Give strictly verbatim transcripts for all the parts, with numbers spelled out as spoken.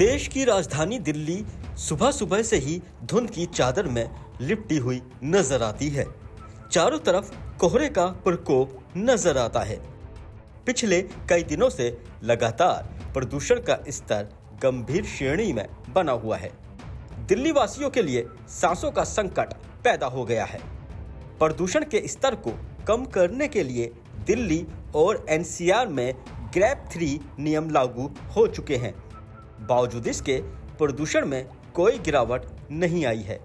देश की राजधानी दिल्ली सुबह सुबह से ही धुंध की चादर में लिपटी हुई नजर आती है। चारों तरफ कोहरे का प्रकोप नजर आता है। पिछले कई दिनों से लगातार प्रदूषण का स्तर गंभीर श्रेणी में बना हुआ है। दिल्ली वासियों के लिए सांसों का संकट पैदा हो गया है। प्रदूषण के स्तर को कम करने के लिए दिल्ली और एन सी आर में ग्रैप थ्री नियम लागू हो चुके हैं। बावजूद इसके प्रदूषण में कोई गिरावट नहीं आई है।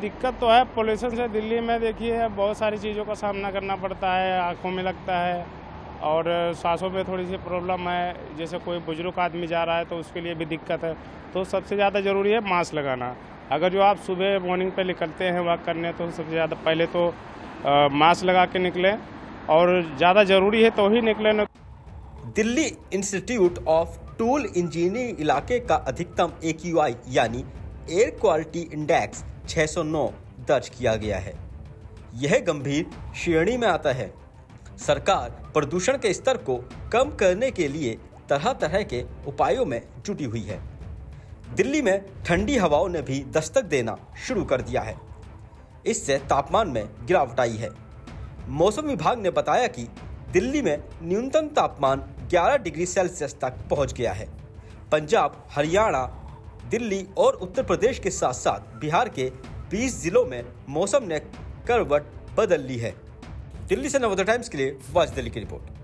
दिक्कत तो है पोल्यूशन से दिल्ली में। देखिए बहुत सारी चीज़ों का सामना करना पड़ता है, आंखों में लगता है और सांसों में थोड़ी सी प्रॉब्लम है। जैसे कोई बुजुर्ग आदमी जा रहा है तो उसके लिए भी दिक्कत है। तो सबसे ज़्यादा ज़रूरी है मास्क लगाना। अगर जो आप सुबह मॉर्निंग पे निकलते हैं वॉक करने तो सबसे ज़्यादा पहले तो मास्क लगा के निकलें और ज़्यादा ज़रूरी है तो ही निकलें। Delhi institute of tool engineering इलाके का अधिकतम ए क्यू आई यानी एयर क्वालिटी इंडेक्स छह सौ नौ दर्ज किया गया है। यह गंभीर श्रेणी में आता है। सरकार प्रदूषण के स्तर को कम करने के लिए तरह तरह के उपायों में जुटी हुई है। दिल्ली में ठंडी हवाओं ने भी दस्तक देना शुरू कर दिया है। इससे तापमान में गिरावट आई है। मौसम विभाग ने बताया कि दिल्ली में न्यूनतम तापमान ग्यारह डिग्री सेल्सियस तक पहुंच गया है। पंजाब, हरियाणा, दिल्ली और उत्तर प्रदेश के साथ साथ बिहार के बीस जिलों में मौसम ने करवट बदल ली है। दिल्ली से नवोदय टाइम्स के लिए वाजिद अली की रिपोर्ट।